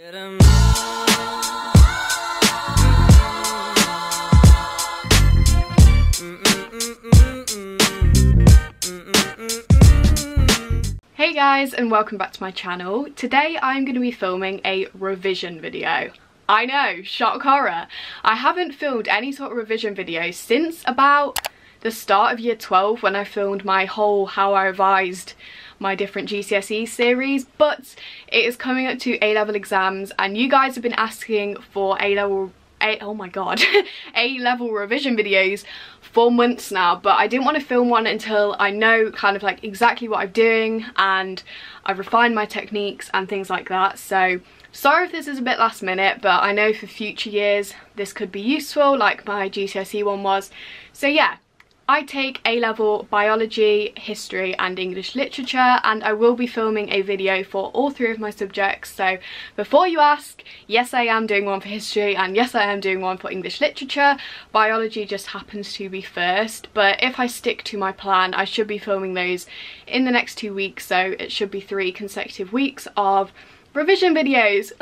Hey guys, and welcome back to my channel. Today I'm going to be filming a revision video. I know, shock horror. I haven't filmed any sort of revision video since about the start of year 12 when I filmed my whole how I revised my different GCSE series, but it is coming up to A-level exams and you guys have been asking for A-level revision videos for months now, but I didn't want to film one until I know kind of like exactly what I'm doing and I've refined my techniques and things like that. So sorry if this is a bit last minute, but I know for future years this could be useful, like my GCSE one was. So yeah, I take A-level biology, history and English literature, and I will be filming a video for all three of my subjects. So before you ask, yes, I am doing one for history and yes, I am doing one for English literature. Biology just happens to be first, but if I stick to my plan, I should be filming those in the next 2 weeks. So it should be 3 consecutive weeks of revision videos.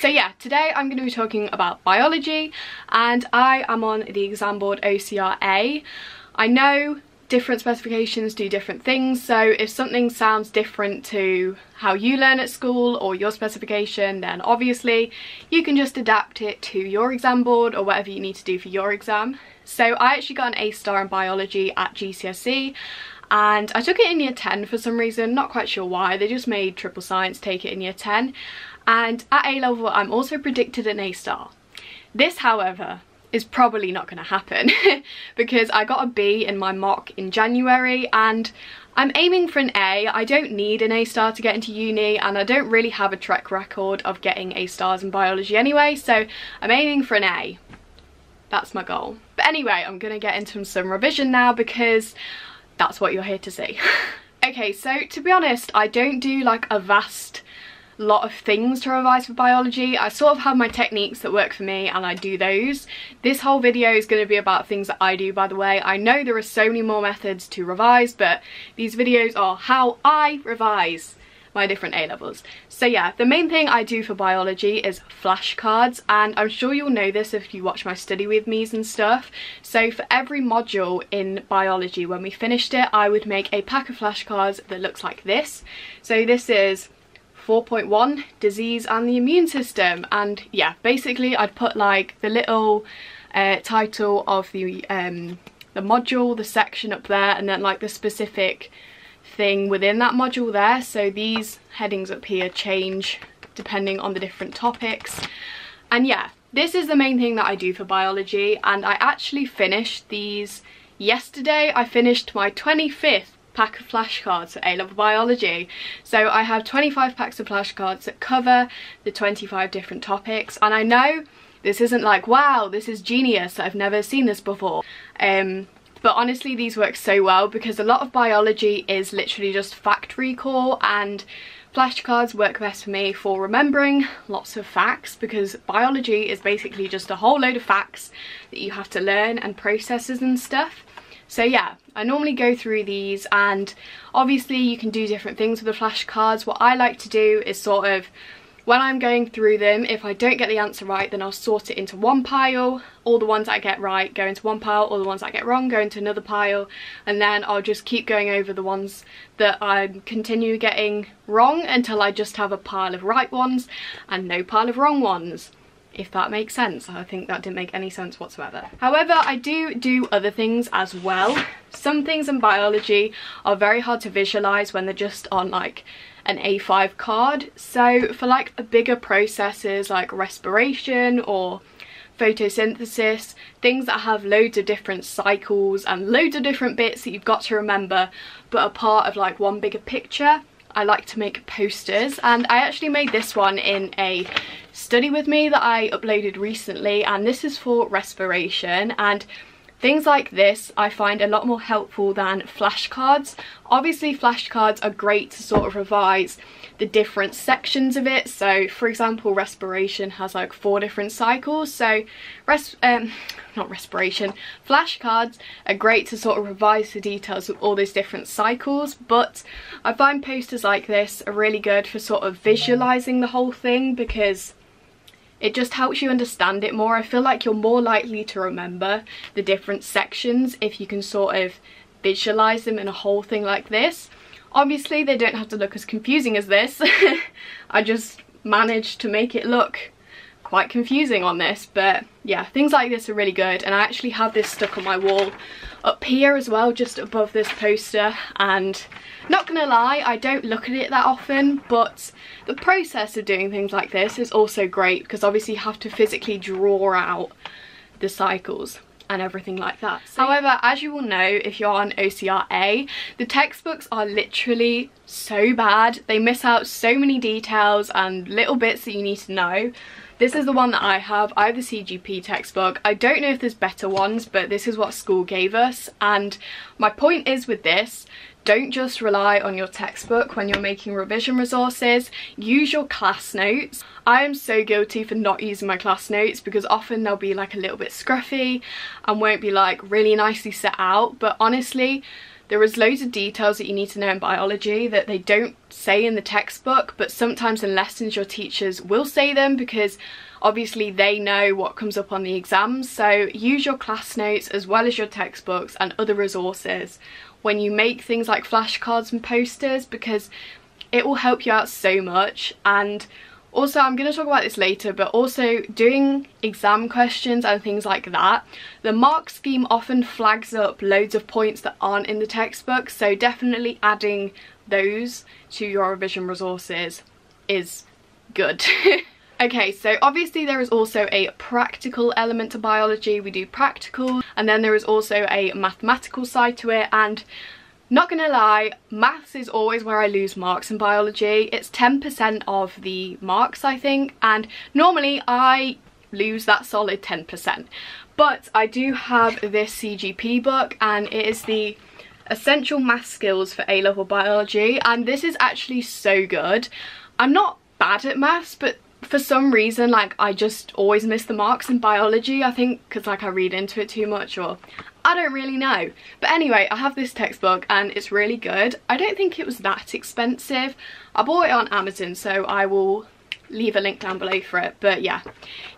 So yeah, today I'm going to be talking about biology, and I am on the exam board OCR A. I know different specifications do different things, so if something sounds different to how you learn at school or your specification, then obviously you can just adapt it to your exam board or whatever you need to do for your exam. So I actually got an A-star in biology at GCSE, and I took it in year 10 for some reason, not quite sure why. They just made triple science take it in year 10. And at A-level, I'm also predicted an A-star. This, however, is probably not going to happen because I got a B in my mock in January and I'm aiming for an A. I don't need an A-star to get into uni, and I don't really have a track record of getting A-stars in biology anyway, so I'm aiming for an A. That's my goal. But anyway, I'm going to get into some revision now because that's what you're here to see. Okay, so to be honest, I don't do like a vast lot of things to revise for biology. I sort of have my techniques that work for me and I do those. This whole video is going to be about things that I do, by the way. I know there are so many more methods to revise, but these videos are how I revise my different A-levels. So yeah, the main thing I do for biology is flashcards, and I'm sure you'll know this if you watch my study with me's and stuff. So for every module in biology, when we finished it, I would make a pack of flashcards that looks like this. So this is 4.1, disease and the immune system, and yeah, basically I'd put like the little title of the module, the section up there, and then like the specific thing within that module there. So these headings up here change depending on the different topics, and yeah, this is the main thing that I do for biology. And I actually finished these yesterday. I finished my 25th pack of flashcards for A-level biology. So I have 25 packs of flashcards that cover the 25 different topics, and I know this isn't like, wow, this is genius, I've never seen this before, but honestly these work so well because a lot of biology is literally just fact recall, and flashcards work best for me for remembering lots of facts, because biology is basically just a whole load of facts that you have to learn and processes and stuff. So yeah, I normally go through these, and obviously you can do different things with the flashcards. What I like to do is sort of, when I'm going through them, if I don't get the answer right, then I'll sort it into one pile. All the ones I get right go into one pile, all the ones I get wrong go into another pile, and then I'll just keep going over the ones that I continue getting wrong until I just have a pile of right ones and no pile of wrong ones, if that makes sense. I think that didn't make any sense whatsoever. However, I do other things as well. Some things in biology are very hard to visualize when they're just on like an A5 card. So for like bigger processes like respiration or photosynthesis, things that have loads of different cycles and loads of different bits that you've got to remember but are part of like one bigger picture, I like to make posters. And I actually made this one in a study with me that I uploaded recently, and this is for respiration. And Things like this I find a lot more helpful than flashcards. Obviously flashcards are great to sort of revise the different sections of it. So for example, respiration has like 4 different cycles. So flashcards are great to sort of revise the details of all these different cycles. But I find posters like this are really good for sort of visualizing the whole thing, because it just helps you understand it more. I feel like you're more likely to remember the different sections if you can sort of visualize them in a whole thing like this. Obviously they don't have to look as confusing as this. I just managed to make it look quite confusing on this, but yeah, things like this are really good. And I actually have this stuck on my wall up here as well, just above this poster, and not gonna lie, I don't look at it that often, but the process of doing things like this is also great, because obviously you have to physically draw out the cycles and everything like that. However, as you will know, if you're on OCR A, the textbooks are literally so bad. They miss out so many details and little bits that you need to know. This is the one that I have. I have the CGP textbook. I don't know if there's better ones, but this is what school gave us. And my point is with this, don't just rely on your textbook when you're making revision resources. Use your class notes. I am so guilty for not using my class notes, because often they'll be like a little bit scruffy and won't be like really nicely set out. But honestly, there is loads of details that you need to know in biology that they don't say in the textbook, but sometimes in lessons your teachers will say them, because obviously they know what comes up on the exams. So use your class notes as well as your textbooks and other resources when you make things like flashcards and posters, because it will help you out so much. And also, I'm going to talk about this later, but also doing exam questions and things like that, the mark scheme often flags up loads of points that aren't in the textbook, so definitely adding those to your revision resources is good. Okay, so obviously there is also a practical element to biology. We do practical, and then there is also a mathematical side to it, and not gonna lie, maths is always where I lose marks in biology. It's 10% of the marks, I think, and normally I lose that solid 10%. But I do have this CGP book, and it is the Essential Math Skills for A-level Biology, and this is actually so good. I'm not bad at maths, but for some reason, like, I just always miss the marks in biology, I think, because like I read into it too much, or I don't really know. But anyway, I have this textbook and it's really good. I don't think it was that expensive. I bought it on Amazon, so I will leave a link down below for it. But yeah,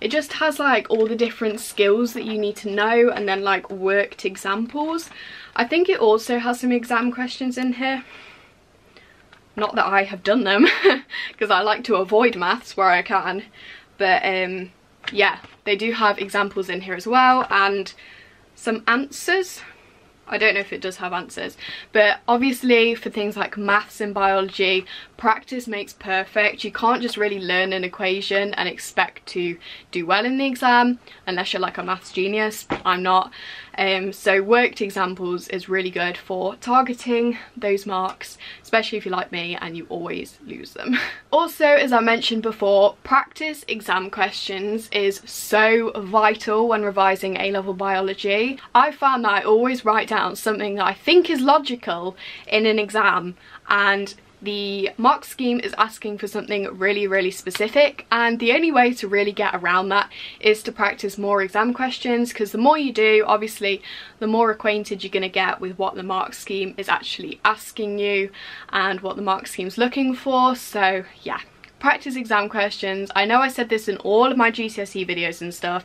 it just has like all the different skills that you need to know, and then like worked examples. I think it also has some exam questions in here. Not that I have done them, because I like to avoid maths where I can. But yeah, they do have examples in here as well, and some answers. I don't know if it does have answers, but obviously for things like maths and biology, practice makes perfect. You can't just really learn an equation and expect to do well in the exam unless you're like a maths genius. I'm not. So worked examples is really good for targeting those marks, especially if you're like me and you always lose them. Also, as I mentioned before, practice exam questions is so vital when revising A-level biology. I found that I always write down something that I think is logical in an exam, and the mark scheme is asking for something really, really specific, and the only way to really get around that is to practice more exam questions, because the more you do, obviously the more acquainted you're going to get with what the mark scheme is actually asking you and what the mark scheme's looking for. So yeah, practice exam questions. I know I said this in all of my GCSE videos and stuff,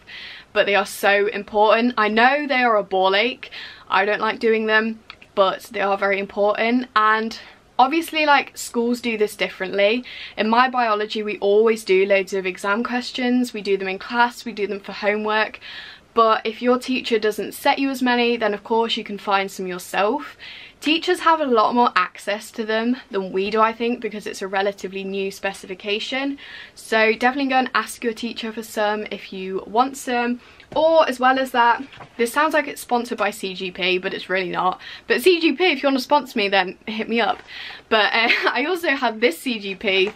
but they are so important. I know they are a ball ache. I don't like doing them, but they are very important. And obviously, like, schools do this differently. In my biology, we always do loads of exam questions. We do them in class, we do them for homework. But if your teacher doesn't set you as many, then of course you can find some yourself. Teachers have a lot more access to them than we do, I think, because it's a relatively new specification. So definitely go and ask your teacher for some if you want some, Or as well as that, this sounds like it's sponsored by CGP, but it's really not. But CGP, if you want to sponsor me, then hit me up. But I also have this CGP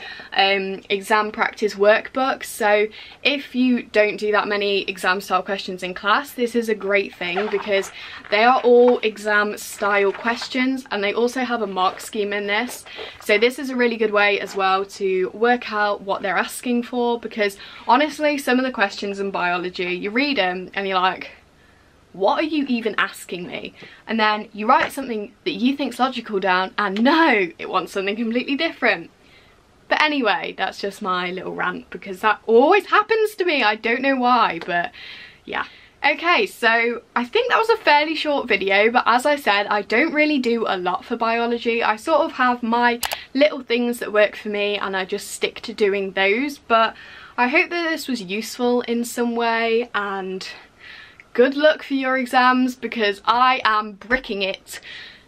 exam practice workbook. So if you don't do that many exam style questions in class, this is a great thing because they are all exam style questions, and they also have a mark scheme in this. So this is a really good way as well to work out what they're asking for, because honestly, some of the questions in biology, you read them and you're like, what are you even asking me? And then you write something that you think's logical down, and no, it wants something completely different. But anyway, that's just my little rant, because that always happens to me. I don't know why, but yeah. Okay, so I think that was a fairly short video, but as I said, I don't really do a lot for biology. I sort of have my little things that work for me, and I just stick to doing those. But I hope that this was useful in some way, and good luck for your exams, because I am bricking it.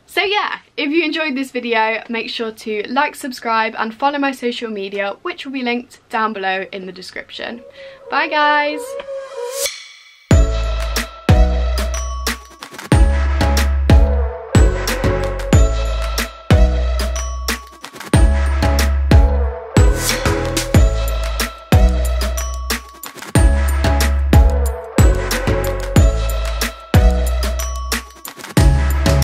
So yeah, if you enjoyed this video, make sure to like, subscribe, and follow my social media, which will be linked down below in the description. Bye guys!